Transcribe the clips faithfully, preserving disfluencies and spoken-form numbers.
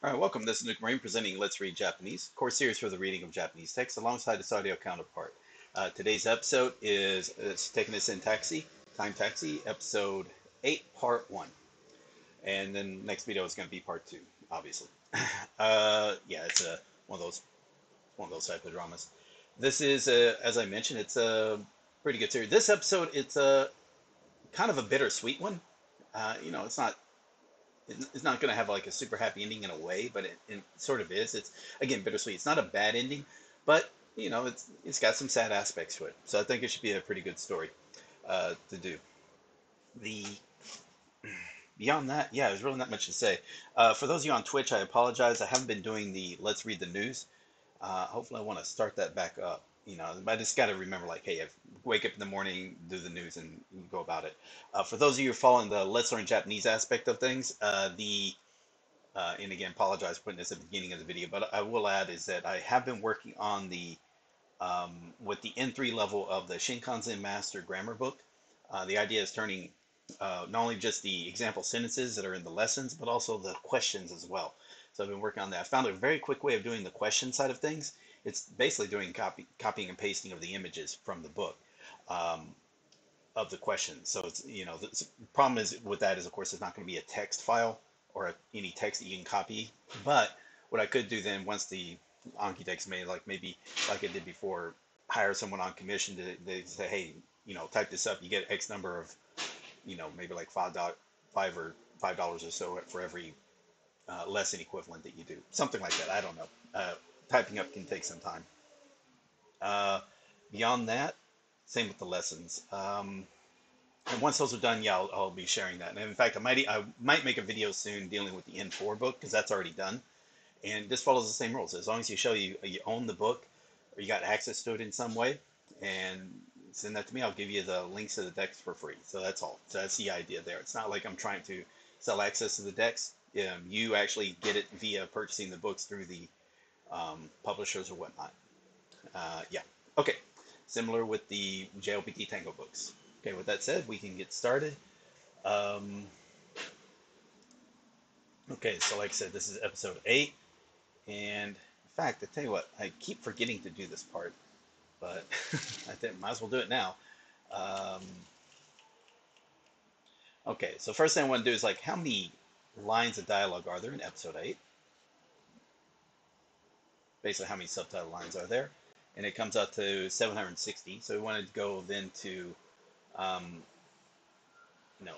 All right, welcome. This is NukeMarine presenting Let's Read Japanese, course series for the reading of Japanese text alongside its audio counterpart. Uh, today's episode is it's taking us in Taxi Time Taxi, episode eight, part one. And then next video is going to be part two, obviously. uh, yeah, it's a one of those one of those type of dramas. This is, a, as I mentioned, it's a pretty good series. This episode, it's a kind of a bittersweet one. Uh, you know, it's not. It's not going to have like a super happy ending in a way, but it, it sort of is. It's, again, bittersweet. It's not a bad ending, but, you know, it's it's got some sad aspects to it. So I think it should be a pretty good story uh, to do. The Beyond that, yeah, there's really not much to say. Uh, for those of you on Twitch, I apologize. I haven't been doing the Let's Read the News. Uh, hopefully I want to start that back up. You know, I just got to remember, like, hey, I wake up in the morning, do the news, and go about it. Uh, for those of you who are following the Let's Learn Japanese aspect of things, uh, the uh, and again, apologize for putting this at the beginning of the video, but I will add is that I have been working on the um, with the N three level of the Shinkanzen Master grammar book. Uh, the idea is turning uh, not only just the example sentences that are in the lessons, but also the questions as well. So I've been working on that. I found a very quick way of doing the question side of things. It's basically doing copy, copying and pasting of the images from the book um, of the questions. So it's, you know, the problem is with that is, of course, it's not going to be a text file or a, any text that you can copy. But what I could do then, once the Anki text made, like maybe like I did before, hire someone on commission to they say, hey, you know, type this up. You get X number of, you know, maybe like five dollars, five or five dollars or so for every uh, lesson equivalent that you do, something like that. I don't know. Uh, Typing up can take some time. Uh, beyond that, same with the lessons. Um, and once those are done, yeah, I'll, I'll be sharing that. And in fact, I might I might make a video soon dealing with the N four book because that's already done. And this follows the same rules. As long as you show you you own the book or you got access to it in some way, and send that to me, I'll give you the links to the decks for free. So that's all. So that's the idea there. It's not like I'm trying to sell access to the decks. Um, you actually get it via purchasing the books through the Um, publishers or whatnot. Uh, yeah. Okay. Similar with the J L P T Tango books. Okay. With that said, we can get started. Um, okay. So like I said, this is episode eight. And in fact, I tell you what, I keep forgetting to do this part, but I think might as well do it now. Um, okay. So first thing I want to do is like, how many lines of dialogue are there in episode eight? Basically how many subtitle lines are there, and it comes out to seven hundred sixty. So we wanted to go then to, um, no,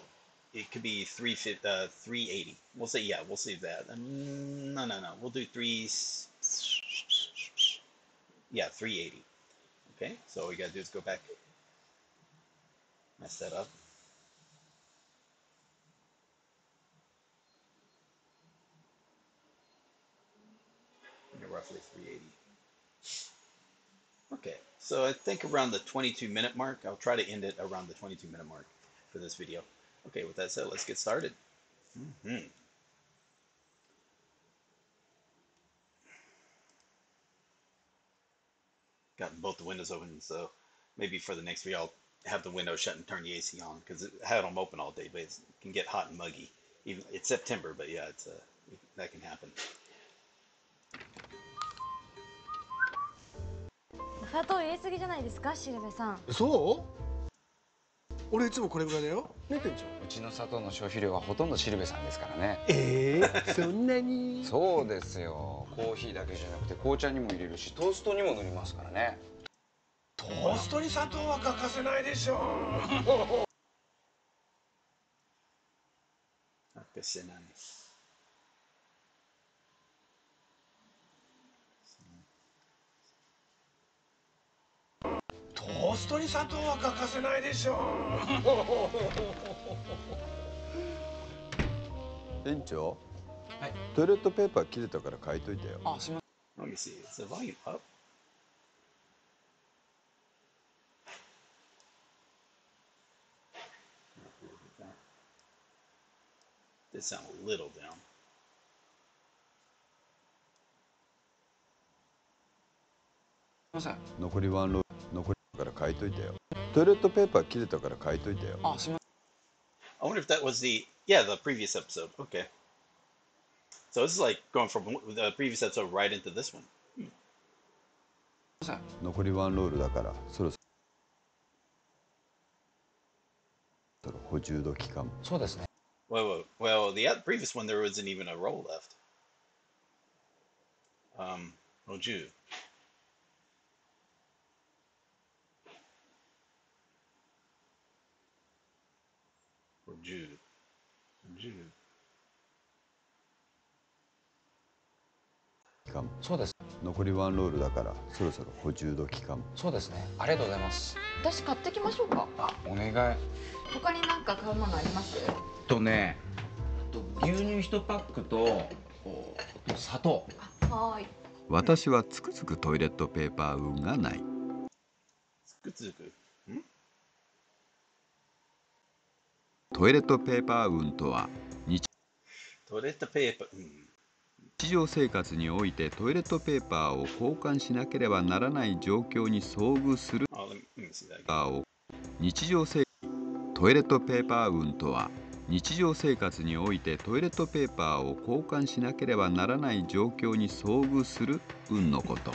it could be three, uh, three eighty. We'll say, yeah, we'll save that. Um, no, no, no, we'll do three, yeah, three eighty. Okay, so all we got to do is go back, mess that up. Roughly three eighty. Okay, so I think around the twenty-two minute mark, I'll try to end it around the twenty-two minute mark for this video. Okay, with that said, let's get started. Mm-hmm. Got both the windows open, so maybe for the next video, I'll have the window shut and turn the A C on because I had them open all day, but it can get hot and muggy. Even it's September, but yeah, it's uh, that can happen.そう? トーストに砂糖は欠かせないでしょう。園長。はい。トイレットペーパー切れたから買いといてよ。あ、すみません。Let me see. Is the volume up? This sound a little down. I wonder if that was the, yeah, the previous episode. Okay. So this is like going from the previous episode right into this one. Hmm. そうですね。 Well, well, well, the previous one there wasn't even a roll left. Um, Oju. Oju. Oju. そうです。残りワンロールだからそろそろ補充度期間。そうですね。ありがとうございます。私買ってきましょうか。あ、お願い。他に何か買うものあります？とね、あと牛乳一パックと砂糖。はい。私はつくづくトイレットペーパー運がない。つくづく。ん？トイレットペーパー運とは日。トイレットペーパー。うん。 日常生活においてトイレットペーパーを交換しなければならない状況に遭遇する日常生トイレットペーパー運とは日常生活においてトイレットペーパーを交換しなければならない状況に遭遇する運のこと。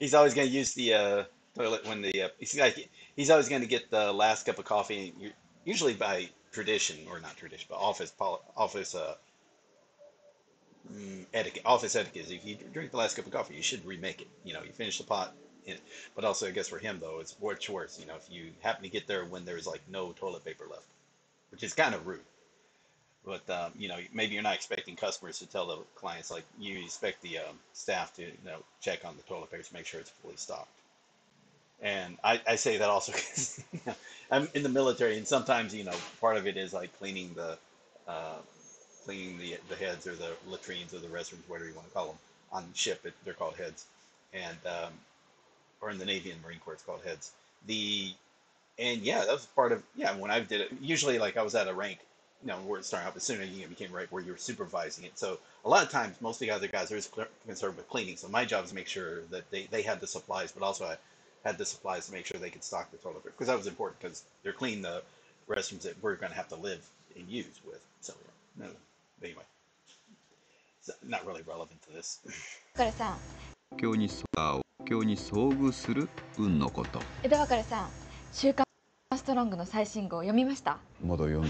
He's always going to use the uh, toilet when the uh, he's like he's always going to get the last cup of coffee usually by tradition or not tradition but office office uh, Mm, etiquette, office etiquette is if you drink the last cup of coffee, you should remake it. You know, you finish the pot. In it. But also, I guess for him, though, it's much worse. You know, if you happen to get there when there's like no toilet paper left, which is kind of rude. But, um, you know, maybe you're not expecting customers to tell the clients, like, you expect the um, staff to, you know, check on the toilet paper to make sure it's fully stocked. And I, I say that also because you know, I'm in the military, and sometimes, you know, part of it is like cleaning the, uh, cleaning the, the heads or the latrines or the restrooms, whatever you want to call them. On ship, it, they're called heads. And, um, or in the Navy and Marine Corps, it's called heads. The, and yeah, that was part of, yeah, when I did it, usually like I was at a rank, you know, we're starting out, but soon you became right where you're supervising it. So a lot of times, most of the other guys are just concerned with cleaning. So my job is to make sure that they, they had the supplies, but also I had the supplies to make sure they could stock the toilet paper. Because that was important because they're cleaning the restrooms that we're going to have to live and use with. So, yeah. No. Anyway, it's not really relevant to this. Edawakare-san, Shinkanzen Masterの最新号を読みました。まだ読ん。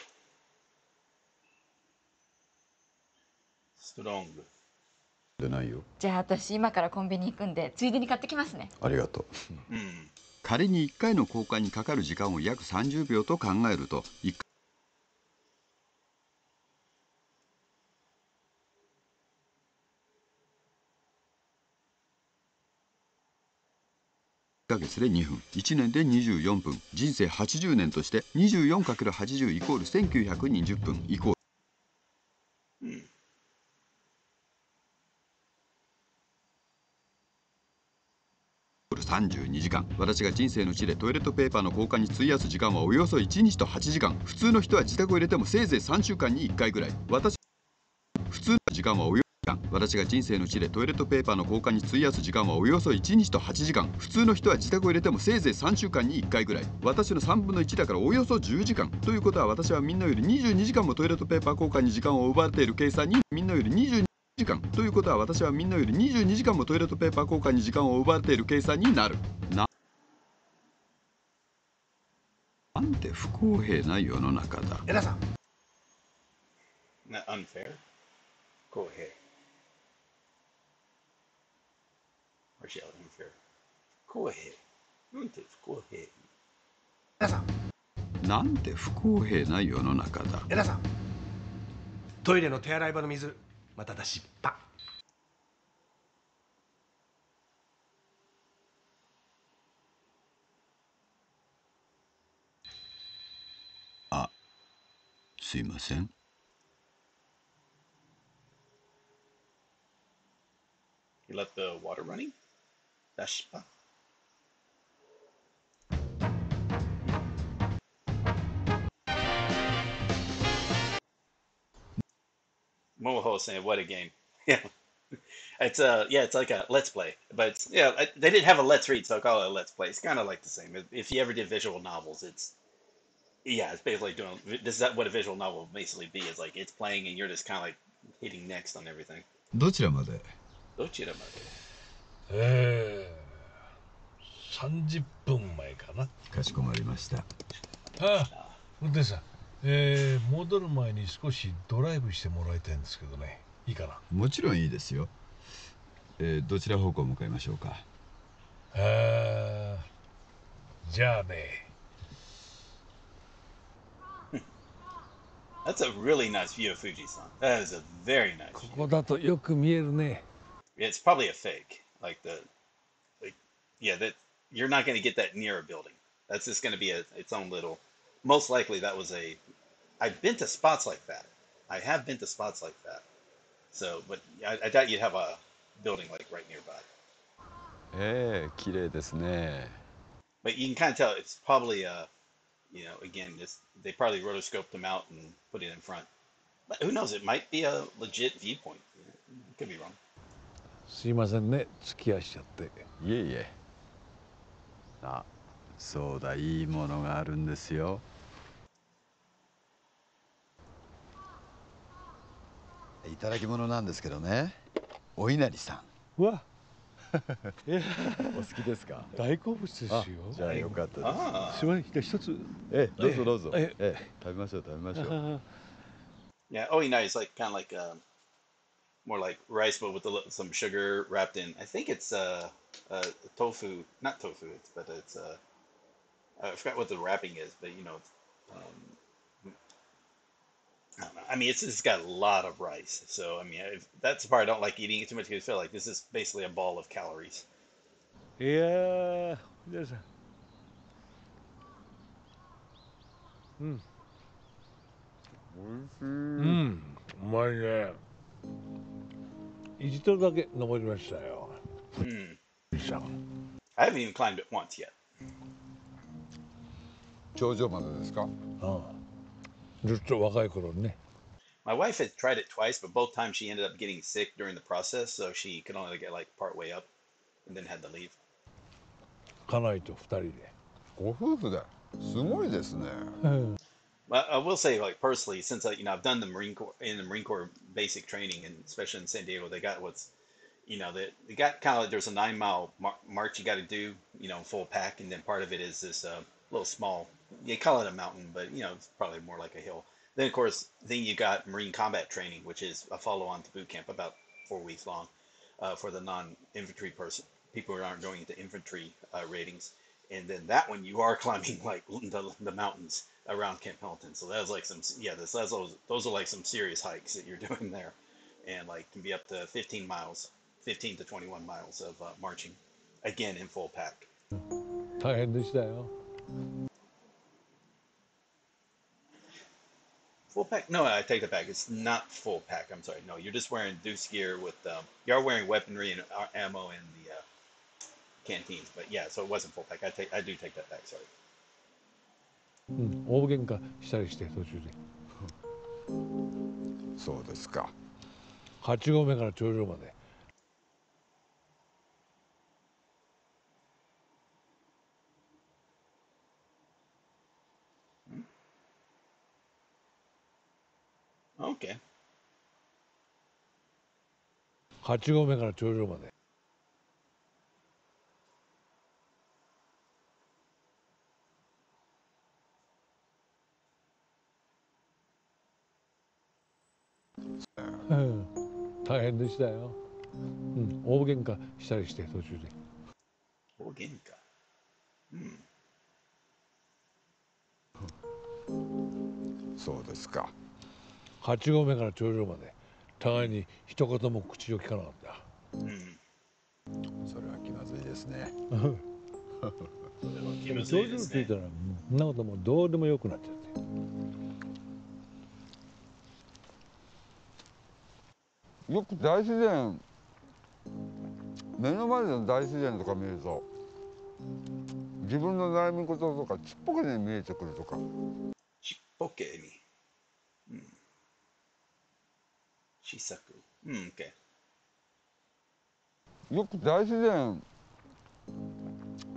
ストロング。でないよ。じゃあ私今からコンビニ行くんで、ついでに買ってきますね。ありがとう。うん。仮にいっかいの交換にかかる時間を約さんじゅうびょうと考えると、いっかい いっかげつでにふん、いちねんでにじゅうよんぷん、人生はちじゅうねんとして にじゅうよんかけるはちじゅう イコールせんきゅうひゃくにじゅっぷんイコール、うん、さんじゅうにじかん。私が人生の地でトイレットペーパーの交換に費やす時間はおよそいちにちとはちじかん。普通の人は自宅を入れてもせいぜいさんしゅうかんにいっかいぐらい。私普通の時間はおよそ 私が人生の地でトイレットペーパーの交換に費やす時間はおよそいちにちとはちじかん。普通の人は自宅を入れてもせいぜいさんしゅうかんにいっかいぐらい。私のさんぶんのいちだからおよそじゅうじかん。ということは私はみんなよりにじゅうにじかんもトイレットペーパー交換に時間を奪われている計算にみんなよりにじゅうにじかん。ということは私はみんなよりにじゅうにじかんもトイレットペーパー交換に時間を奪われている計算になる。な。なんて不公平な世の中だ。エダさん。な、unfair。公平。 なんて不公平な世の中だ。エダさん、トイレの手洗い場の水、また出しっぱ。あ、すいません。 You let the water running? That's fun. Moho saying, "What a game!" Yeah, it's uh yeah, it's like a let's play, but it's, yeah, I, they didn't have a let's read, so I call it a let's play. It's kind of like the same. If, if you ever did visual novels, it's yeah, it's basically doing this is what a visual novel will basically be. It's like it's playing, and you're just kind of like hitting next on everything. どちらまで? どちらまで? えー、さんじゅっぷんまえかな。かしこまりました。ああ、運転手さん、えー、戻る前に少しドライブしてもらいたいんですけどね。いいかな？もちろんいいですよ。えー、どちら方向向かいましょうか？あー、じゃあね。 That's a really nice view of Fuji-san. That is a very nice view. ここだとよく見えるね。 It's probably a fake. Like the, like, yeah, that you're not going to get that near a building. That's just going to be a, its own little. Most likely that was a. I've been to spots like that. I have been to spots like that. So, but I, I doubt you'd have a building like right nearby. ええ、綺麗ですね。 But you can kind of tell it's probably a. You know, again, this, they probably rotoscoped them out and put it in front. But who knows? It might be a legit viewpoint. It could be wrong. すいませんね、付き合いしちゃって。いえいえ。あ、そうだ、いいものがあるんですよ。いただき物なんですけどね。お稲荷さん。うわ。お好きですか？大好物ですよ。じゃあよかったです。すごい、じゃあ一つ。え、どうぞどうぞ。え、食べましょう食べましょう。Yeah, oh, you know, it's like kind of like um, more like rice, but with a little, some sugar wrapped in. I think it's uh, uh tofu, not tofu, it's, but it's uh, I forgot what the wrapping is, but you know, um, I don't know. I mean, it's it's got a lot of rice, so I mean, if, that's the part I don't like eating it too much because I feel like this is basically a ball of calories. Yeah, there's a. Hmm. うん、うまいね。一度だけ登りましたよ。うん。I haven't even climbed it once yet. 頂上までですか？うん。ずっと若い頃ね。My wife had tried it twice, but both times she ended up getting sick during the process, so she could only get like part way up, and then had to leave. 家内と二人で。ご夫婦だ。すごいですね。うん。 Well, I will say, like personally, since I, you know, I've done the Marine Corps in the Marine Corps basic training, and especially in San Diego, they got what's, you know, they, they got kind of like there's a nine mile mar march you got to do, you know, full pack, and then part of it is this uh, little small, they call it a mountain, but you know, it's probably more like a hill. Then of course, then you got Marine combat training, which is a follow on to boot camp, about four weeks long, uh, for the non-infantry person, people who aren't going into infantry uh, ratings, and then that one you are climbing like the, the mountains. Around Camp Pendleton, so that was like some yeah. This that's those, those are like some serious hikes that you're doing there, and like can be up to fifteen miles, fifteen to twenty-one miles of uh, marching, again in full pack. Tired this down. Full pack? No, I take that back. It's not full pack. I'm sorry. No, you're just wearing deuce gear with um, you are wearing weaponry and ammo in the uh, canteens, but yeah, so it wasn't full pack. I take I do take that back. Sorry. うん、大喧嘩したりして途中で。そうですか。八合目から頂上まで。Okay。八合目から頂上まで。 大変でしたよ。うん、大喧嘩したりして途中で。大喧嘩。うん。そうですか。八合目から頂上まで、互いに一言も口を聞かなかった。うん。それは気まずいですね。でも頂上着いたら、そんなこともどうでもよくなっちゃって。 よく大自然目の前の大自然とか見ると自分の悩み事とかちっぽけに見えてくるとかちっぽけに、うん、小さく、うん、OK。よく大自然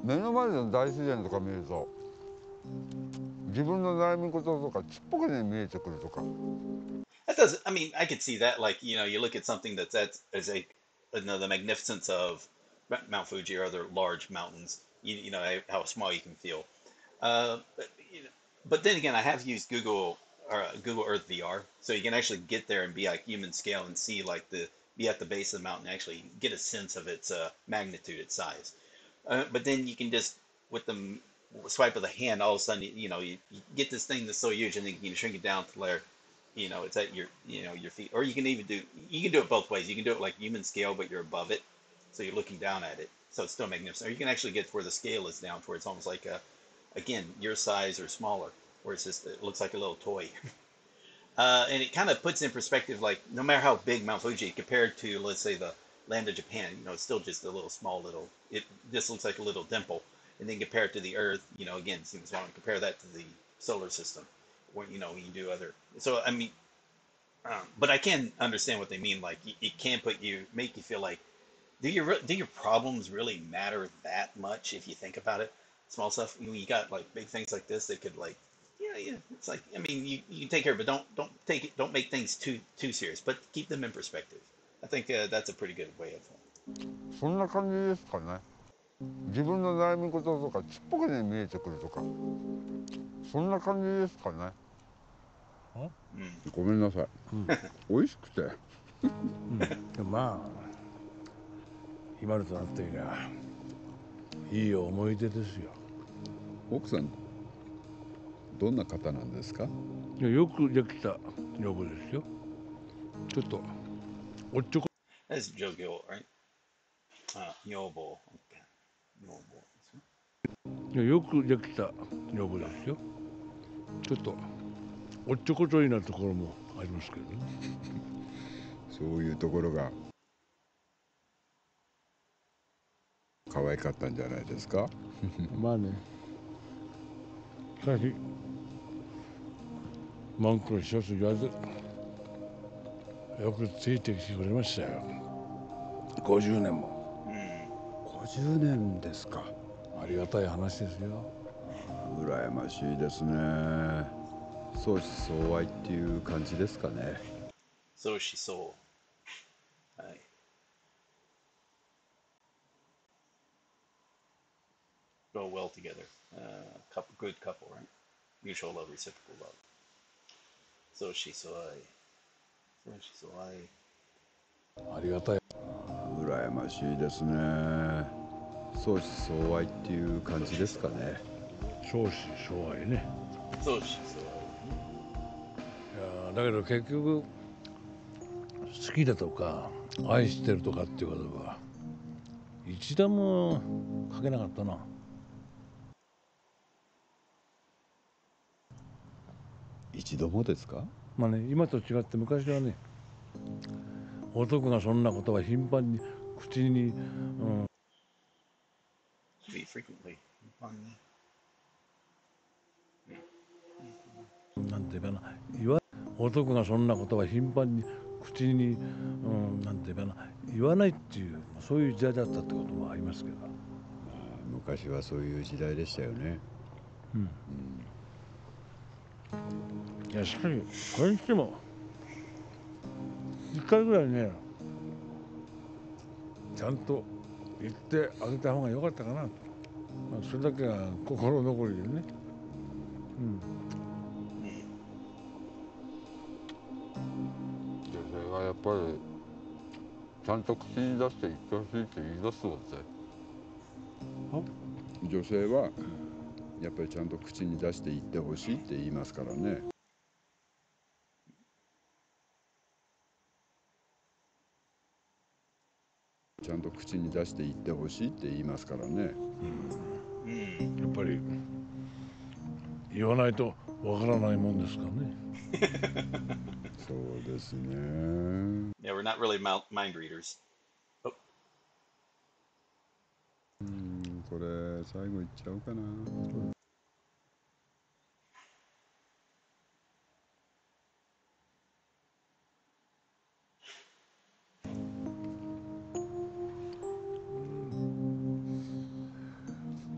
目の前の大自然とか見ると自分の悩み事とかちっぽけに見えてくるとか。that doesn't, I mean, I could see that, like, you know, you look at something that's, that's as a, you know, the magnificence of Mount Fuji or other large mountains, you, you know, how small you can feel. Uh, but, you know, but then again, I have used Google or uh, Google Earth V R, so you can actually get there and be like human scale and see like the, be at the base of the mountain, and actually get a sense of its uh, magnitude, its size. Uh, but then you can just, with the swipe of the hand, all of a sudden, you, you know, you, you get this thing that's so huge, and then you can shrink it down to where, you know, it's at your, you know, your feet. Or you can even do, you can do it both ways. You can do it like human scale, but you're above it, so you're looking down at it, so it's still magnificent. Or you can actually get to where the scale is down, to where it's almost like a, again, your size or smaller, where it's just, it looks like a little toy. Uh, and it kind of puts in perspective, like, no matter how big Mount Fuji, compared to, let's say, the land of Japan, you know, it's still just a little small little, it just looks like a little dimple. And then compared to the Earth, you know, again, seems wrong to compare that to the solar system, where, you know, you do other. So, I mean, um, but I can understand what they mean. Like, it can put you, make you feel like, do your, do your problems really matter that much if you think about it? Small stuff, you know, you got, like, big things like this that could, like, yeah, yeah, it's like, I mean, you, you can take care of it, but don't, don't take it, don't make things too, too serious, but keep them in perspective. I think uh, that's a pretty good way of it. そんな感じですかね。自分の悩み事とかちっぽけに見えてくるとか。そんな感じですかね。ごめんなさい。美味しくて。でもまあ、今となっていりゃいい思い出ですよ。奥さん。 どんな方なんですか。いや、よくできた女房ですよ。ちょっとおっちょこ。That's jovial, right? あ、女房。女房ですよ。いや、よくできた女房ですよ。ちょっとおっちょこちょいなところもありますけどね。そういうところが可愛かったんじゃないですか。まあね。 Thank you. Monk was just together. I could see taxi for myself. fifty years. fifty yearsですか。ありがたい話ですよ。羨ましいですね。相思相愛っていう感じですかね。相思相愛。はい。Go well together. Uh, couple, good couple, right? Mutual love, reciprocal love. So she, so I, so she, so I. ありがたい。羨ましいですね。相思相愛っていう感じですかね。相思相愛ね。相思相愛。いや、だけど結局好きだとか愛してるとかっていう言葉は一度もかけなかったな。 一度もですか。まあね、今と違って昔はね、男がそんなことは頻繁に口に、うん。なんて言うかな、言わ、男がそんなことは頻繁に口に、うん、なんて言うかな、言わないっていう、そういう時代だったってこともありますけど。昔はそういう時代でしたよね。うん。うん いや、しかし、これにしてもいっかいぐらいねちゃんと言ってあげた方が良かったかな、まあ、それだけが心残りでね、うん、女性はやっぱりちゃんと口に出して言ってほしいって言い出すのって女性は やっぱりちゃんと口に出して言ってほしいって言いますからね。ちゃんと口に出して言ってほしいって言いますからね。うん。やっぱり言わないとわからないもんですかね。そうですね。Yeah, we're not really mind readers. うん、これ最後いっちゃうかな。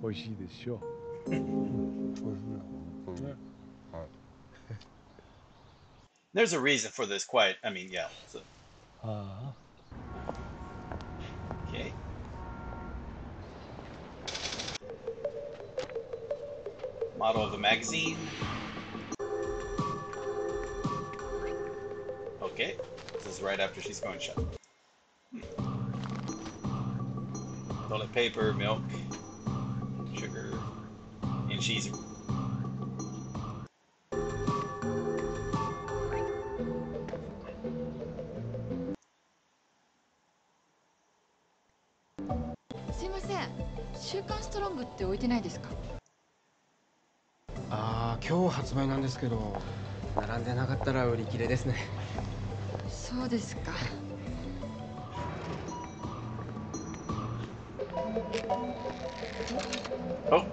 美味しいでしょう。そうですね。はい。There's a reason for this quiet. I mean, yeah. So. Uh. Okay. Model of the magazine. Okay. This is right after she's going shopping. Hmm. Toilet paper, milk, sugar, and she's. Oh.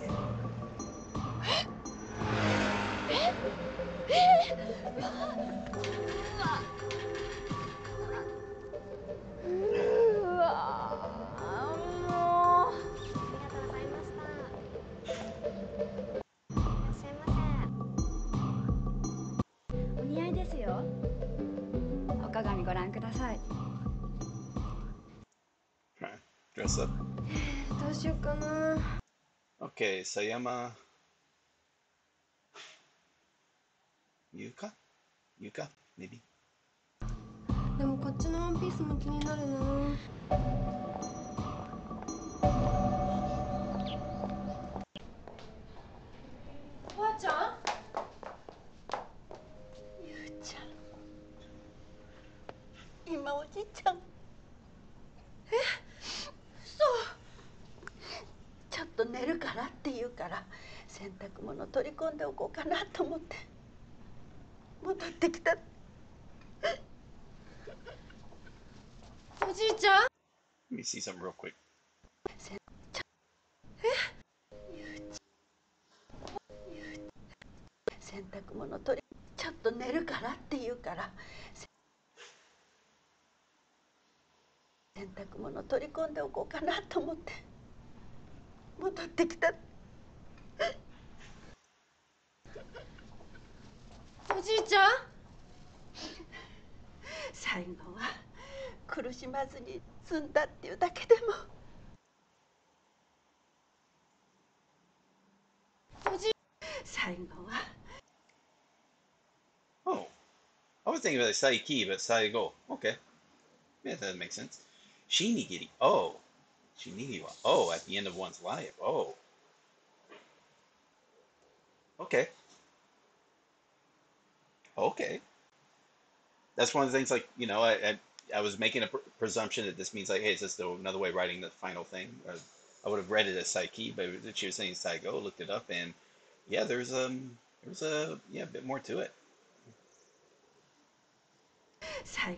Dress up. Okay, Sayama. Yuka? Yuka? Maybe? Let me see something real quick. Oh, I was thinking about Saiki, but Saigo. Okay. Yeah, that makes sense. Shinigiri. Oh. Shinigiwa. Oh, at the end of one's life. Oh. Okay. Okay. That's one of the things, like, you know, I, I, I was making a pr presumption that this means, like, hey, is this another way of writing the final thing? Or I would have read it as Saiki, but she was saying Saigo, looked it up, and yeah, there's um, there's a yeah, a bit more to it. Hey!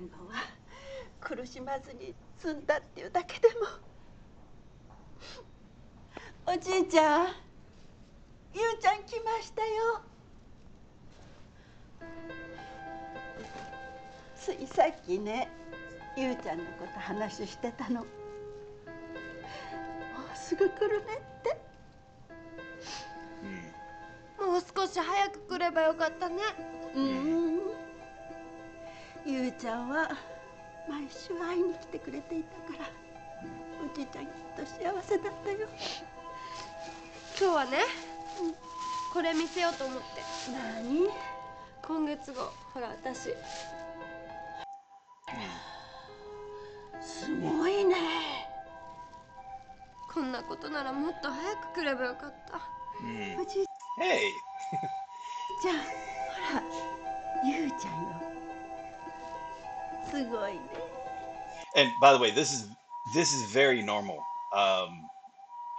And by the way, this is this is very normal. Um,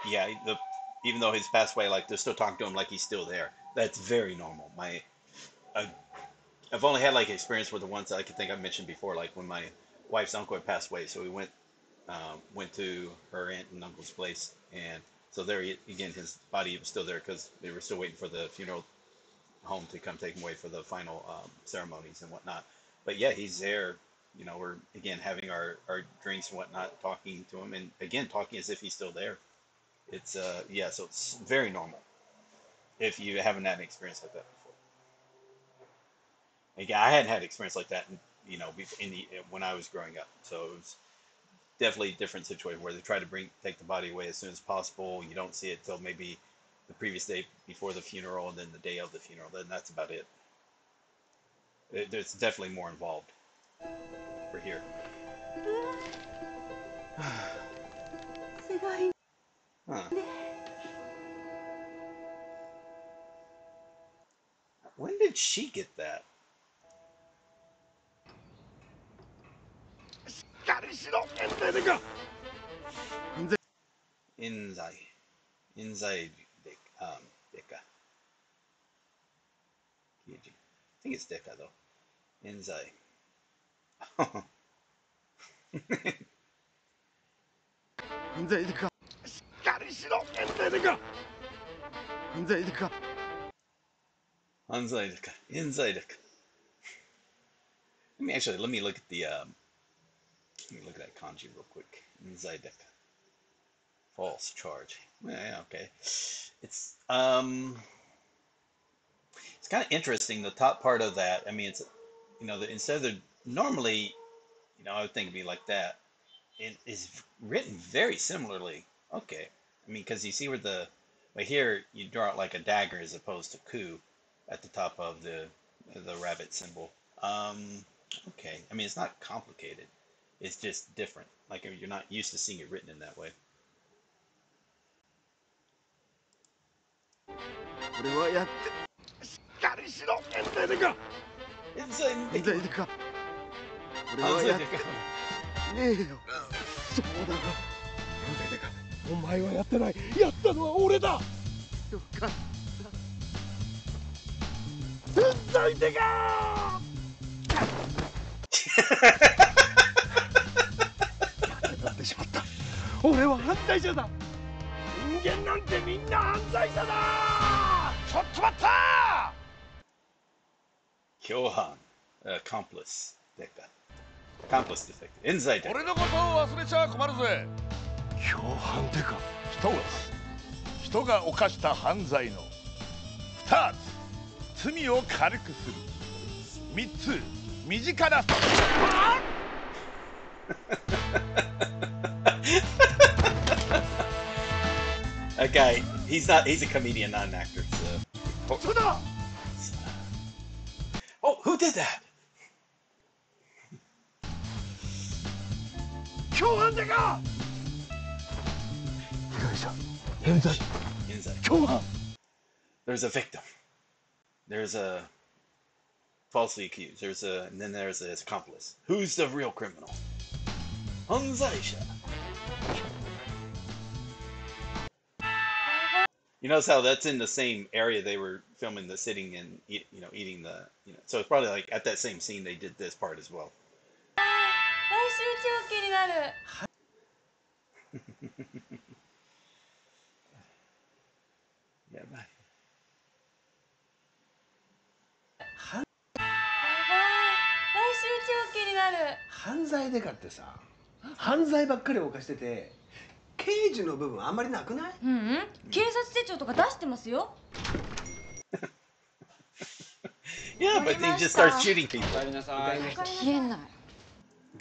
yeah, the, even though he's passed away, like they're still talking to him like he's still there. That's very normal. My, I, I've only had like experience with the ones that I could think I mentioned before, like when my wife's uncle had passed away. So we went uh, went to her aunt and uncle's place, and so there he, again, his body was still there because they were still waiting for the funeral home to come take him away for the final um, ceremonies and whatnot. But yeah, he's there. You know, we're again having our, our drinks and whatnot, talking to him, and again talking as if he's still there. It's uh yeah, so it's very normal if you haven't had an experience like that before. Again, I hadn't had experience like that, in, you know, in the when I was growing up. So it was definitely a different situation where they try to bring take the body away as soon as possible. You don't see it till maybe the previous day before the funeral, and then the day of the funeral. Then that's about it. it there's definitely more involved for here. Huh. When did she get that? Inzai. Inzai Deka. Um, Deka. I think it's Deka, though. Inzai. Oh. Inzai Deka. Inzai Deka. Let me actually, let me look at the, um, let me look at that kanji real quick. Inzai Deka. False charge. Yeah, okay. It's, um, it's kind of interesting, the top part of that. I mean, it's, you know, the, instead of the, normally, you know, I would think it'd be like that. It is written very similarly. Okay. I mean, because you see where the, but here you draw it like a dagger as opposed to ku at the top of the, the rabbit symbol. Um, okay. I mean, it's not complicated. It's just different. Like, I mean, you're not used to seeing it written in that way. Kyohan, accomplice, Deka. Accomplice detective, inside Deka. Kyohan Deka. Okay, he's not, he's a comedian, not an actor, so. Oh, who did that? Kyohan Deka! Kyohan! There's a victim. There's a falsely accused. There's a, and then there's his accomplice. Who's the real criminal? Hanzaisha. You notice how that's in the same area they were filming the sitting and eat, you know, eating the, you know, so it's probably like at that same scene they did this part as well. Yeah, bye. Yeah, but he just starts shooting people. Kind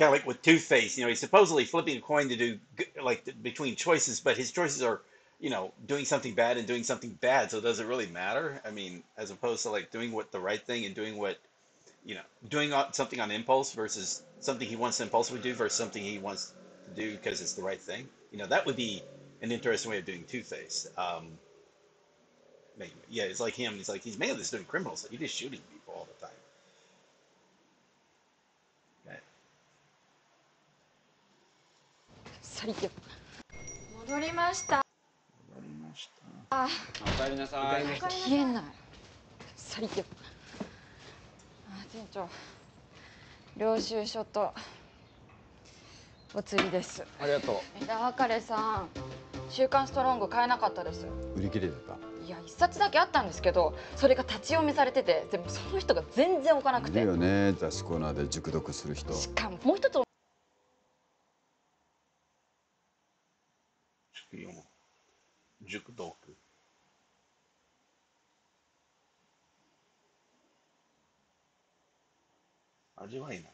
of like with Two-Face, you know, he's supposedly flipping a coin to do, like, between choices, but his choices are, you know, doing something bad and doing something bad, so does it really matter? I mean, as opposed to, like, doing what the right thing and doing what, you know, doing something on impulse versus something he wants to impulsively do versus something he wants to do because it's the right thing. You know, that would be an interesting way of doing Two-Face. Um, yeah, it's like him. He's like, he's mainly just doing criminal stuff. He's just shooting people all the time. Okay. お釣りです。ありがとう。Edawakareさん、週刊ストロング買えなかったです。売り切れてた。いや、一冊だけあったんですけど、それが立ち読みされてて、でもその人が全然置かなくて。いるよね、雑誌コーナーで熟読する人。しかももう一つ。熟読。味わいなんだ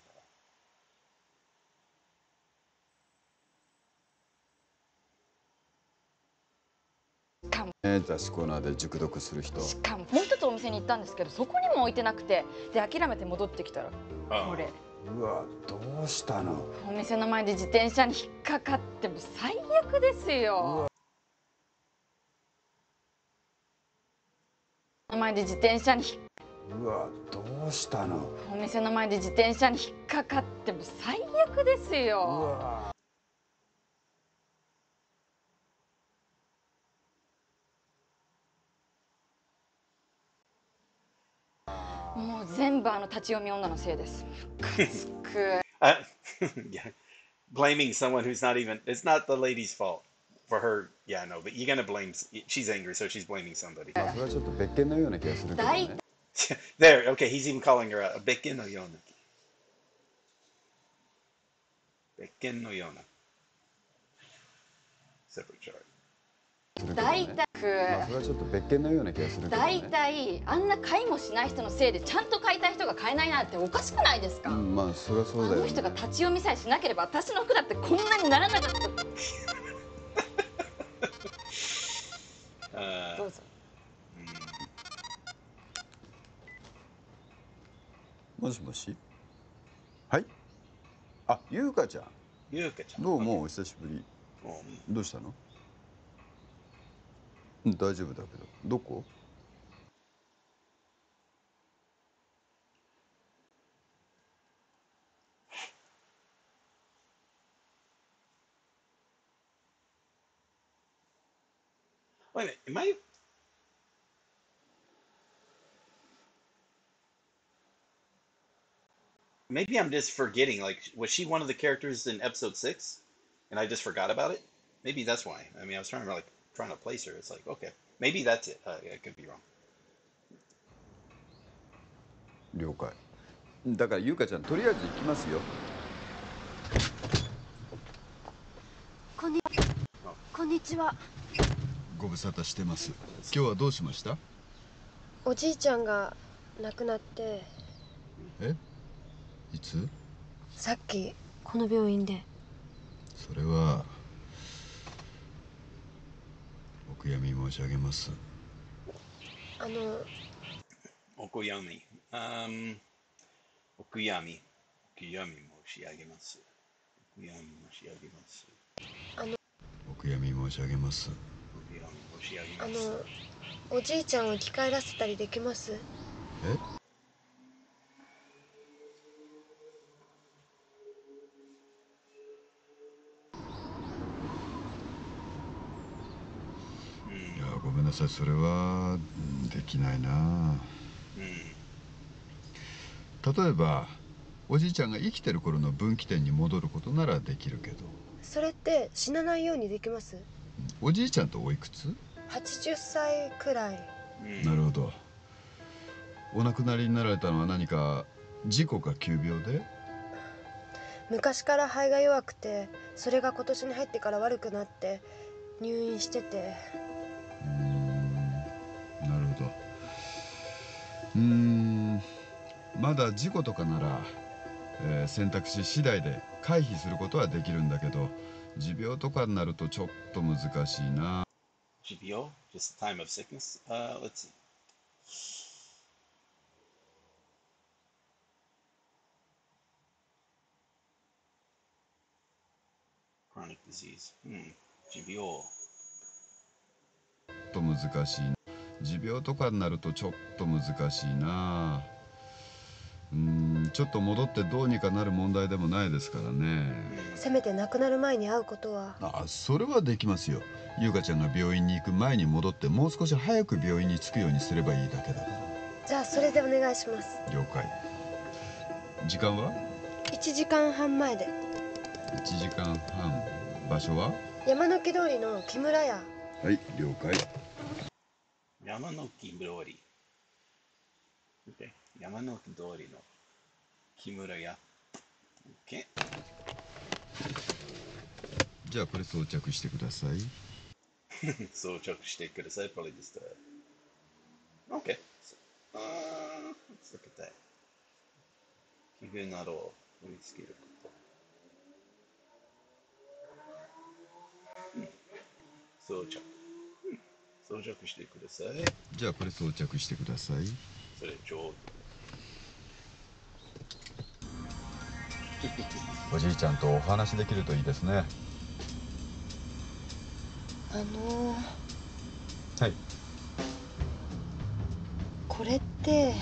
から。ね、雑誌コーナーで熟読する人。しかももう一つお店に行ったんですけど、そこにも置いてなくて、で諦めて戻ってきたらこれ。うわ、どうしたの。お店の前で自転車に引っかかっても最悪ですよ。お前で自転車に引っかかってうわ、どうしたの。お店の前で自転車に引っかかっても最悪ですよ。もう全部あの立ち読み女のせいです。uh, yeah. Blaming someone who's not even, it's not the lady's fault for her. Yeah, no, but you're gonna blame, she's angry, so she's blaming somebody. There, okay, he's even calling her out. Bekken no yona. Bekken no yona. Separate chart. 大体、大体あんな買いもしない人のせいでちゃんと買いたい人が買えないなんておかしくないですか。うん、まあそりゃそうだよね。あの人が立ち読みさえしなければ私の服だってこんなにならなかった。どうぞ。もしもし。はい。あ、ゆうかちゃん。ゆうかちゃん。どうもお久しぶり。どうしたの？大丈夫だけど、どこ？おいね、今言う。Maybe I'm just forgetting. Like, was she one of the characters in episode six, and I just forgot about it? Maybe that's why. I mean, I was trying to like. Trying to place her, it's like, okay, maybe that's it. Uh, I could be wrong. 了解。だから優香ちゃん、とりあえず行きますよ。こんにこんにちは。ご無沙汰してます。今日はどうしました？おじいちゃんが亡くなって。え？いつ？さっきこの病院で。それは。お悔やみ申し上げます。あの、お悔やみ、um, お悔やみ、お悔やみ申し上げます。お悔やみ申し上げます。あの、お悔やみ申し上げます。お悔やみ申し上げます。あの、おじいちゃんを生き返らせたりできます？え？ごめんなさい、それはできないな。例えばおじいちゃんが生きてる頃の分岐点に戻ることならできるけど。それって死なないようにできます？おじいちゃんとおいくつ？はちじゅっさいくらい。なるほど。お亡くなりになられたのは何か事故か急病で？昔から肺が弱くて、それが今年に入ってから悪くなって入院してて。なるほど。うーん、まだ事故とかなら、えー、選択肢次第で回避することはできるんだけど、持病とかになるとちょっと難しいな。持病 ？Just time of sickness?、Uh, let's see. Chronic disease. うん、持病。ちょっと難しい。持病とかになるとちょっと難しいな。うーん、ちょっと戻ってどうにかなる問題でもないですからね。せめて亡くなる前に会うことは。あ、それはできますよ。優香ちゃんが病院に行く前に戻って、もう少し早く病院に着くようにすればいいだけだから。じゃあそれでお願いします。了解。時間は？いちじかんはん前で。いちじかんはん。場所は？山の木通りの木村屋。はい、了解。山の木通り。Okay. 山の木通りの木村屋。Okay. じゃあこれ装着してください。装着してください。Probably just a... Okay. So, uh, let's look at that. 이베나로 우리 스킬을 걷고装着装着してください。じゃあこれ装着してください。それちょうど。おじいちゃんとお話できるといいですね。あのー、はい。これって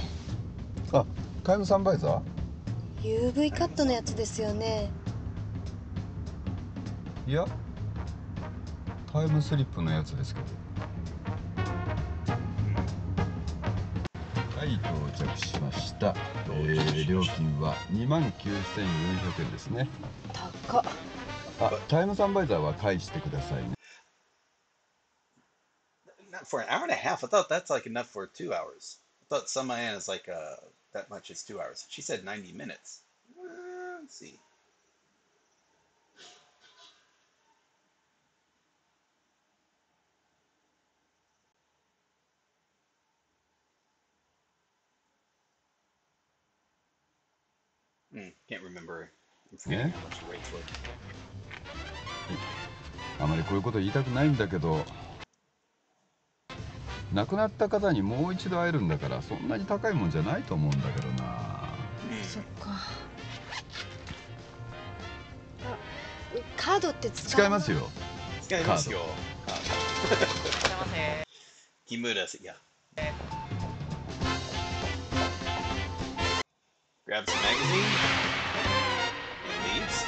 あ、タイムサンバイザー？ ユーブイ カットのやつですよね。いや。タイムスリップのやつですけど、うん、はい到着しました。えー、料金は にまんきゅうせんよんひゃく 円ですね。高っ。あ、タイムサンバイザーは返してくださいね。 Not for an hour and a half. I thought that's like enough for two hours. I thought Samayan is like uh, that much is two hours. She said ninety minutes. Uh, let's see. Can't remember. Yeah. あまりこういうこと言いたくないんだけど、亡くなった方にもう一度会えるんだからそんなに高いもんじゃないと思うんだけどな。そっか。カードって使いますよ。使いますよ。木村さんや。Grabs a magazine and leaves.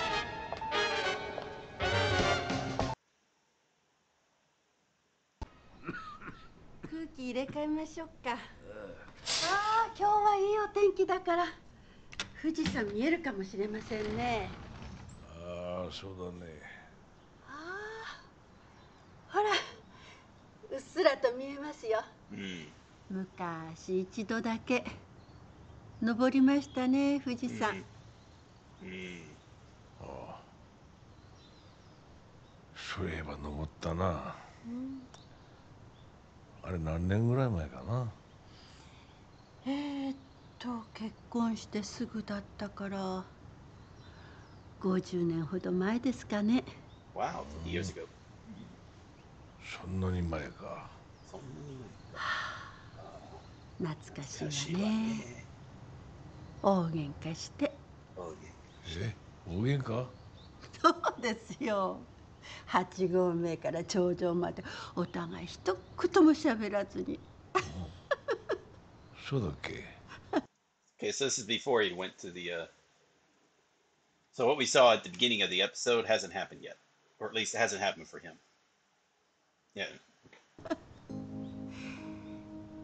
Cookie, let's change the weather. Ah, today is good weather. Fuji-san can be seen. Ah, that's right. Ah, look, it's slightly visible. Once, once. 登りましたね、富士山。うん。うん、ああ。そういえば登ったな。うん、あれ何年ぐらい前かな。えーっと結婚してすぐだったからごじゅうねんほど前ですかね。Wow, years ago. そんなに前か。そんなに前か。懐かしいわね。 大喧嘩して。え、大喧嘩？そうですよ。八合目から頂上までお互い一言も喋らずに。そうだっけ。Okay, so this is before he went to the. Uh... So what we saw at the beginning of the episode hasn't happened yet, or at least it hasn't happened for him. Yeah.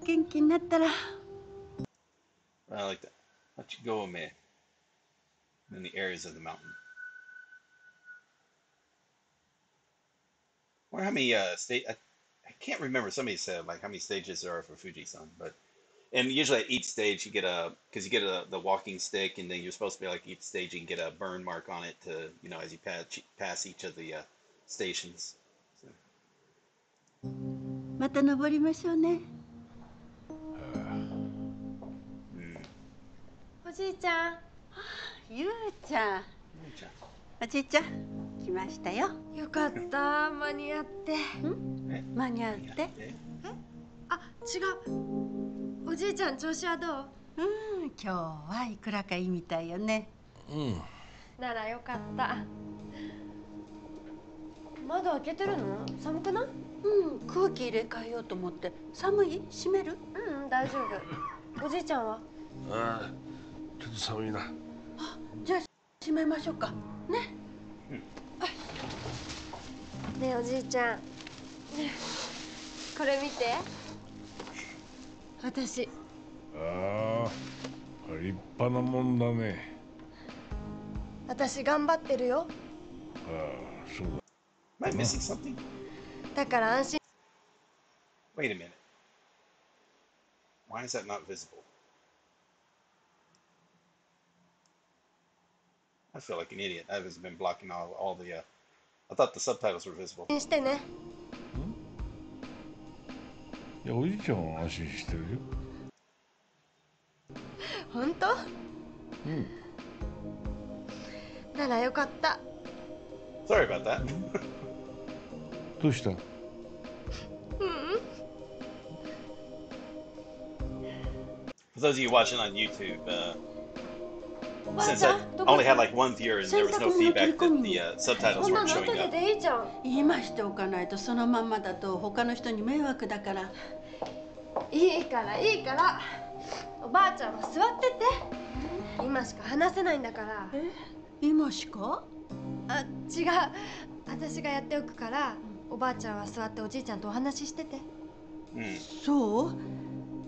元気になったら。I like that. Let you go, man. In the areas of the mountain. Or how many uh, state? I, I can't remember. Somebody said like how many stages there are for Fuji-san, but and usually at each stage you get a because you get a the walking stick, and then you're supposed to be like each stage you can get a burn mark on it to you know as you pass pass each of the uh, stations. So. また登りましょうね。 おじいちゃん、ゆうちゃん、おじいちゃん、来ましたよ。よかった、間に合って。間に合って。え、あ、違う。おじいちゃん、調子はどう？うん、今日はいくらかいいみたいよね。うん。ならよかった。窓開けてるの？寒くない？うん、空気入れ替えようと思って。寒い？閉める？うん、大丈夫。おじいちゃんは？ああ。 ちょっと寒いな。あ、じゃあ閉めましょうか。ね。うん。ねえおじいちゃん。これ見て。私。ああ、立派なもんだね。私頑張ってるよ。ああ、そうだ。Am I missing something? だから安心。Wait a minute. Why is that not visible? I feel like an idiot. I've just been blocking all, all the. Uh, I thought the subtitles were visible. Just stay there. Yeah, old Japan is still here. Really? Hmm. Nara yokatta. Sorry about that. Doshita. For those of you watching on YouTube, uh, since I only had like one viewer and there was no feedback that the uh, subtitles weren't showing up. Mm.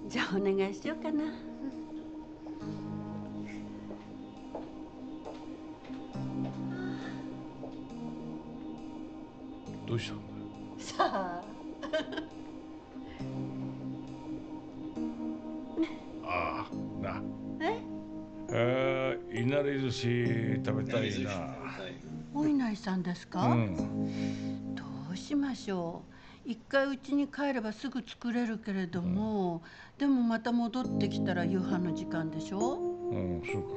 じゃあお願いしようかな。どうしたんだよ。さあ。ああ、な。え？ええ、いなり寿司食べたいな。お稲荷さんですか？うん。どうしましょう。 一回家に帰ればすぐ作れるけれども、でもまた戻ってきたら夕飯の時間でしょ。うん、そうか。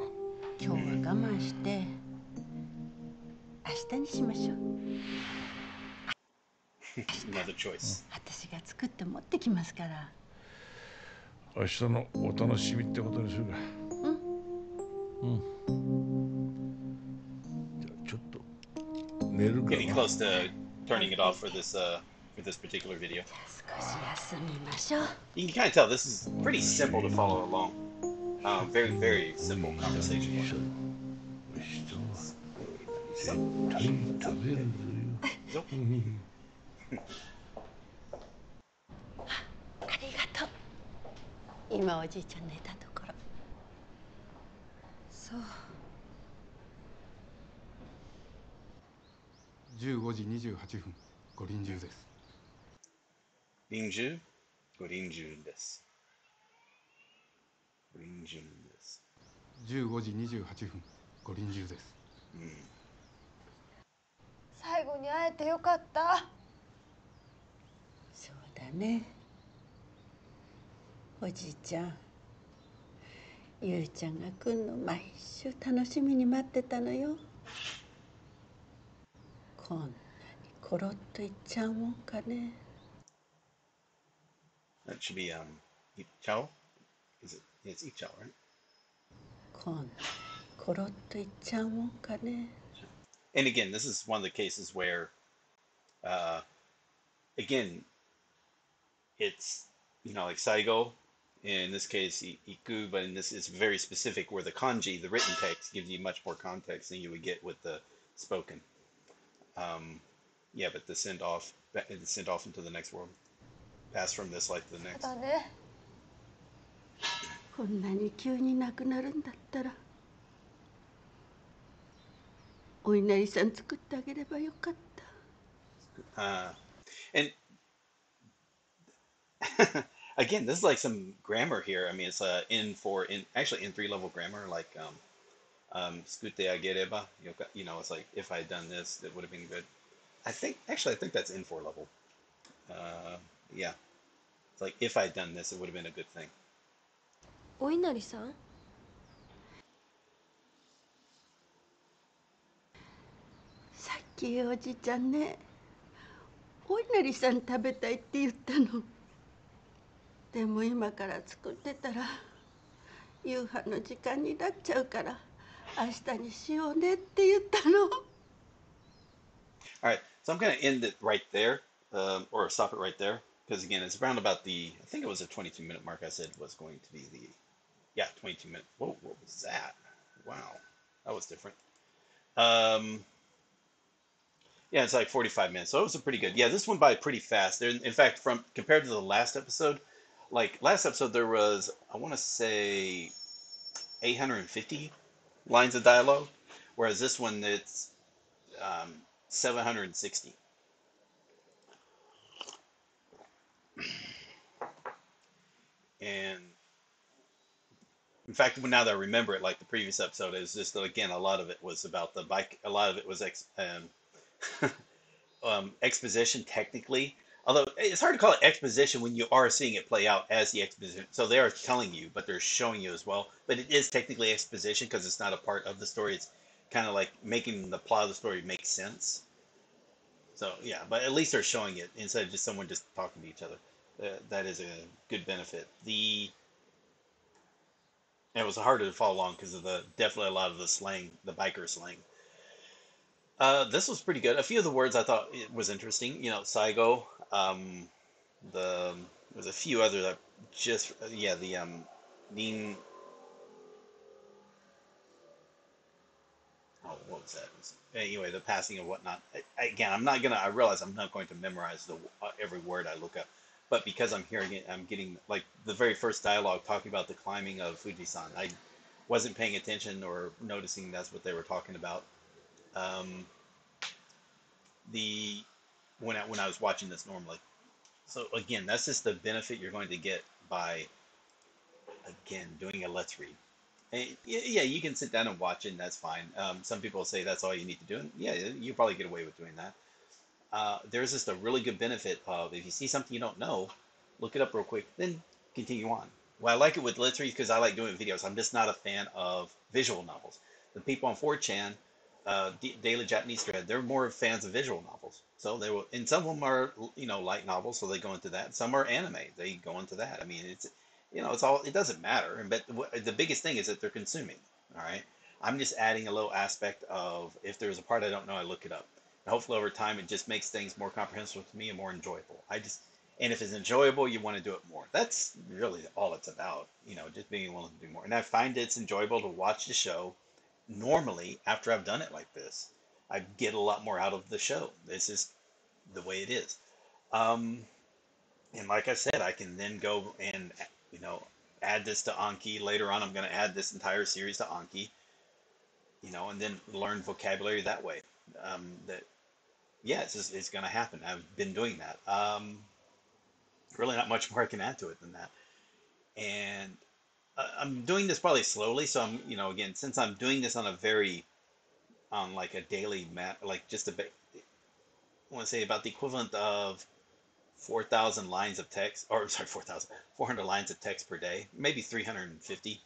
今日は我慢して、明日にしましょう。私が作って持ってきますから。明日のお楽しみってことにするか。うん。うん。じゃあちょっと寝るから。 For this particular video, you can kind of tell this is pretty simple to follow along. Um, very, very simple conversation. So. fifteen時twenty-eight分 ご臨終です。 臨終、ご臨終です。ご臨終です。じゅうごじにじゅうはちふん、ご臨終です。うん。最後に会えてよかった。そうだね。おじいちゃん、ゆうちゃんが来るの毎週楽しみに待ってたのよ。こんなにコロッといっちゃうもんかね。 That should be um, Ichao. Is it? Yeah, it's Ichao, right? Kon, korotte ichau mo kane. And again, this is one of the cases where, uh, again, it's you know like saigo. In this case, iku, but in this, it's very specific where the kanji, the written text, gives you much more context than you would get with the spoken. Um, yeah, but the send off, the send off into the next world. Pass from this life to the next. Uh, and again, this is like some grammar here. I mean, it's a N four, in actually N three level grammar, like um, um, you know, it's like if I had done this, that would have been good. I think actually, I think that's N four level. Uh, yeah. It's like, if I had done this, it would have been a good thing. Oinari-san? Saki, Oji-chan, ne. Oinari-san tabetai tte yutta no. Demo ima kara tsukutte tara, yuuhan no jikan ni natchau kara, ashita ni shiyou ne tte yutta no. All right, so I'm going to end it right there, um, or stop it right there. Because again, it's around about the, I think it was a twenty-two minute mark I said was going to be the, yeah, twenty-two minute. Whoa, what was that? Wow, that was different. Um, yeah, it's like forty-five minutes. So it was a pretty good, yeah, this went by pretty fast. There, in fact, from compared to the last episode, like last episode there was, I want to say eight hundred fifty lines of dialogue. Whereas this one, it's um, seven hundred sixty. And in fact, now that I remember it, like the previous episode, it was just again a lot of it was about the bike. A lot of it was ex um, um, exposition, technically. Although it's hard to call it exposition when you are seeing it play out as the exposition. So they are telling you, but they're showing you as well. But it is technically exposition because it's not a part of the story. It's kind of like making the plot of the story make sense. So yeah, but at least they're showing it instead of just someone just talking to each other. Uh, that is a good benefit. The it was harder to follow along because of the definitely a lot of the slang, the biker slang. Uh, this was pretty good. A few of the words I thought it was interesting. You know, Saigo. Um, the there's a few other that just yeah the um, Nin. Oh, what was that? Anyway, the passing and whatnot. I, again, I'm not gonna. I realize I'm not going to memorize the uh, every word I look up, but because I'm hearing it, I'm getting like the very first dialogue talking about the climbing of Fuji-san. I wasn't paying attention or noticing that's what they were talking about. Um, the when I when I was watching this normally. So again, that's just the benefit you're going to get by again doing a let's read. Yeah, you can sit down and watch it, and that's fine. Um, some people say that's all you need to do, and yeah, you probably get away with doing that. Uh, there's just a really good benefit of if you see something you don't know, look it up real quick, then continue on. Well, I like it with literature because I like doing videos. I'm just not a fan of visual novels. The people on four chan, uh, D Daily Japanese Thread, they're more fans of visual novels. So they will, and some of them are, you know, light novels, so they go into that. Some are anime, they go into that. I mean, it's. You know, it's all, it doesn't matter. But the biggest thing is that they're consuming. All right. I'm just adding a little aspect of if there's a part I don't know, I look it up. And hopefully over time, it just makes things more comprehensible to me and more enjoyable. I just, and if it's enjoyable, you want to do it more. That's really all it's about, you know, just being willing to do more. And I find it's enjoyable to watch the show normally after I've done it like this. I get a lot more out of the show. It's just the way it is. Um, and like I said, I can then go and, you know, add this to Anki. Later on, I'm going to add this entire series to Anki, you know, and then learn vocabulary that way. Um, that, yeah, it's, just, it's going to happen. I've been doing that. Um, really not much more I can add to it than that. And uh, I'm doing this probably slowly. So I'm, you know, again, since I'm doing this on a very, on um, like a daily mat, like just a bit, I want to say about the equivalent of four thousand lines of text, or sorry, four thousand, four hundred lines of text per day, maybe three hundred fifty,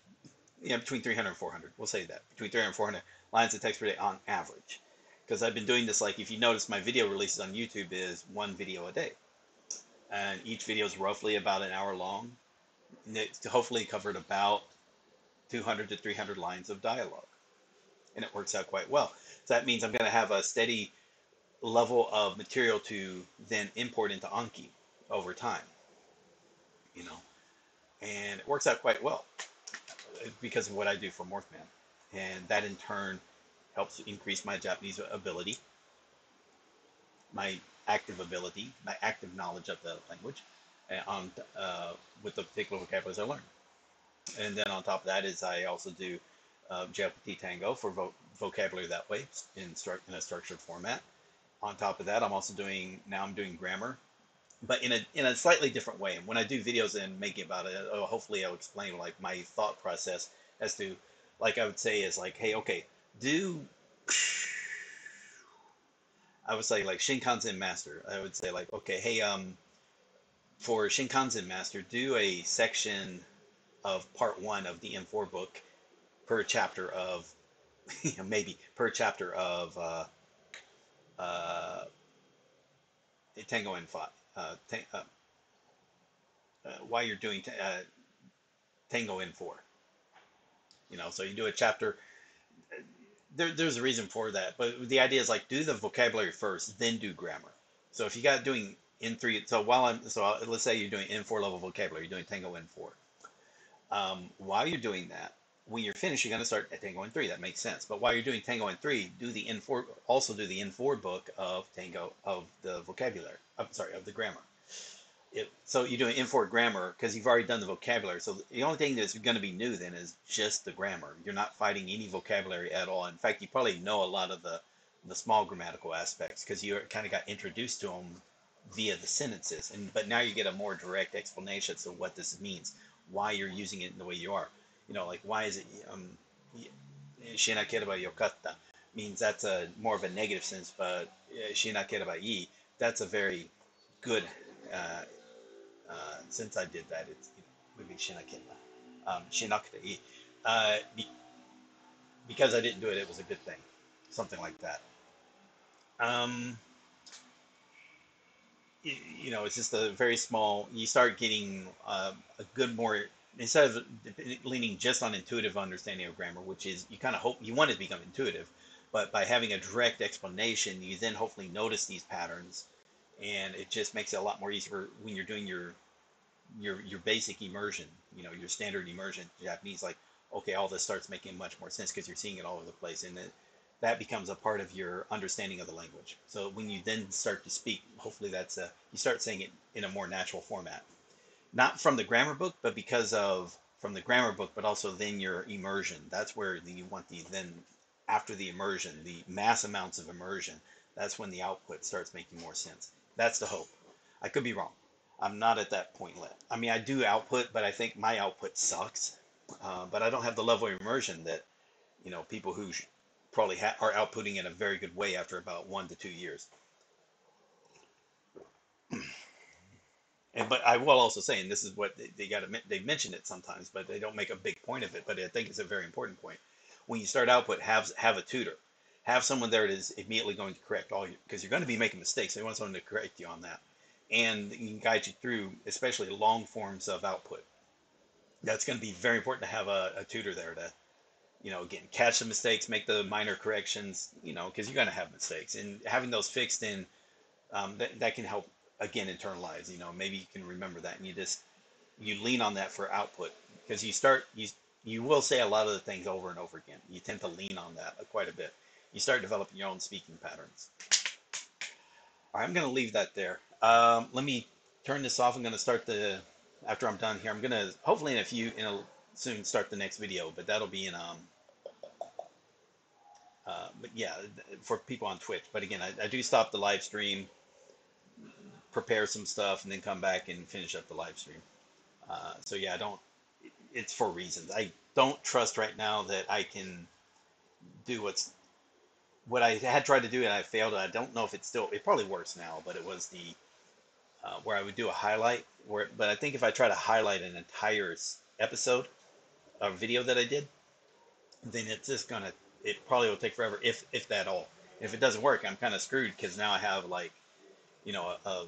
yeah, between three hundred and four hundred, we'll say that, between three hundred and four hundred lines of text per day on average, because I've been doing this, like, if you notice, my video releases on YouTube is one video a day, and each video is roughly about an hour long, and it's hopefully covered about two hundred to three hundred lines of dialogue, and it works out quite well. So that means I'm going to have a steady level of material to then import into Anki over time, you know, and it works out quite well because of what I do for Morphman, and that in turn helps increase my Japanese ability, my active ability, my active knowledge of the language, and on uh, with the particular vocabularies I learn. And then on top of that is I also do uh, J L P T Tango for vo vocabulary that way in, in a structured format. On top of that, I'm also doing, now I'm doing grammar, but in a, in a slightly different way. And when I do videos and make it about it, hopefully I'll explain like my thought process as to, like I would say is like, hey, okay, do, I would say like Shinkanzen Master. I would say like, okay, hey, um, for Shinkanzen Master, do a section of part one of the N four book per chapter of, you know, maybe per chapter of, uh, Uh, Tango N four. Uh, tang uh, uh, while you're doing ta uh, Tango N four, you know, so you do a chapter. There, there's a reason for that, but the idea is like do the vocabulary first, then do grammar. So if you got doing N three, so while I'm, so I'll, let's say you're doing N four level vocabulary, you're doing Tango N four. Um, while you're doing that, when you're finished, you're going to start at Tango N three. That makes sense. But while you're doing Tango N three, do the N four, also do the N four book of Tango, of the vocabulary, I'm sorry, of the grammar. It, so you do an N four grammar because you've already done the vocabulary. So the only thing that's going to be new then is just the grammar. You're not fighting any vocabulary at all. In fact, you probably know a lot of the, the small grammatical aspects because you kind of got introduced to them via the sentences. And but now you get a more direct explanation as to what this means, why you're using it in the way you are. You know, like, why is it, um, shinakereba yokatta means that's a more of a negative sense, but shinakereba ii, that's a very good uh, uh, since I did that, it's, it would be shinakereba, um, shinakute ii. Uh, because I didn't do it, it was a good thing. Something like that. Um, you, you know, it's just a very small, you start getting uh, a good more, instead of leaning just on intuitive understanding of grammar, which is, you kind of hope, you want it to become intuitive, but by having a direct explanation, you then hopefully notice these patterns, and it just makes it a lot more easier when you're doing your your your basic immersion, you know, your standard immersion Japanese. Like, okay, all this starts making much more sense because you're seeing it all over the place, and it, that becomes a part of your understanding of the language. So when you then start to speak, hopefully that's a, you start saying it in a more natural format, not from the grammar book, but because of from the grammar book, but also then your immersion. That's where the, you want the then after the immersion, the mass amounts of immersion. That's when the output starts making more sense. That's the hope. I could be wrong. I'm not at that point yet. I mean, I do output, but I think my output sucks. Uh, but I don't have the level of immersion that, you know, people who probably ha are outputting in a very good way after about one to two years. And but I will also say, and this is what they, they got to, they mention it sometimes, but they don't make a big point of it. But I think it's a very important point. When you start output, have have a tutor, have someone there that is immediately going to correct all your, because you're going to be making mistakes. So you want someone to correct you on that, and you can guide you through, especially long forms of output. That's going to be very important to have a, a tutor there to, you know, again, catch the mistakes, make the minor corrections, you know, because you're going to have mistakes. And having those fixed in, um, that, that can help, again, internalize, you know, maybe you can remember that. And you just, you lean on that for output, because you start, you, you will say a lot of the things over and over again. You tend to lean on that quite a bit. You start developing your own speaking patterns. All right, I'm going to leave that there. Um, let me turn this off. I'm going to start the, after I'm done here, I'm going to, hopefully in a few, in a, soon start the next video, but that'll be in, um, uh, but yeah, for people on Twitch. But again, I, I do stop the live stream, prepare some stuff, and then come back and finish up the live stream. Uh, so yeah, I don't, it's for reasons. I don't trust right now that I can do what's, what I had tried to do and I failed. I don't know if it's still, it probably works now, but it was the, uh, where I would do a highlight where, but I think if I try to highlight an entire episode or video that I did, then it's just gonna, it probably will take forever. If, if that all, if it doesn't work, I'm kind of screwed. Cause now I have like, you know, a,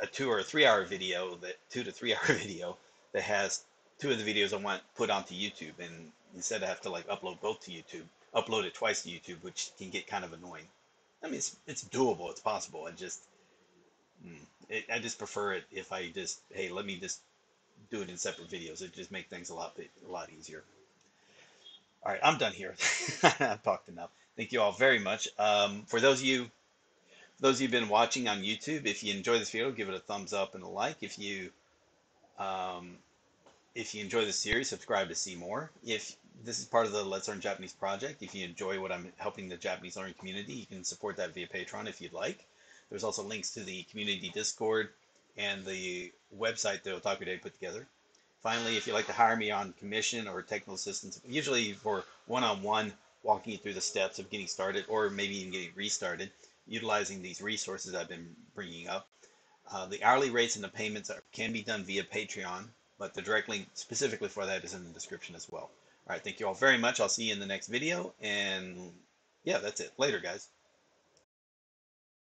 a two or a three hour video that two to three hour video that has two of the videos I want put onto YouTube. And instead I have to like upload both to YouTube, upload it twice to YouTube, which can get kind of annoying. I mean, it's, it's doable. It's possible. I just, it, I just prefer it if I just, hey, let me just do it in separate videos. It just makes things a lot, a lot easier. All right, I'm done here. I've talked enough. Thank you all very much. Um, for those of you, for those of you who've been watching on YouTube, if you enjoy this video, give it a thumbs up and a like. If you, um, if you enjoy the series, subscribe to see more. If this is part of the Let's Learn Japanese project, if you enjoy what I'm helping the Japanese learning community, you can support that via Patreon if you'd like. There's also links to the community Discord and the website that Otaku Day put together. Finally, if you'd like to hire me on commission or technical assistance, usually for one-on-one, walking you through the steps of getting started or maybe even getting restarted, utilizing these resources I've been bringing up. Uh, the hourly rates and the payments are, can be done via Patreon, but the direct link specifically for that is in the description as well. All right, thank you all very much. I'll see you in the next video. And yeah, that's it. Later, guys.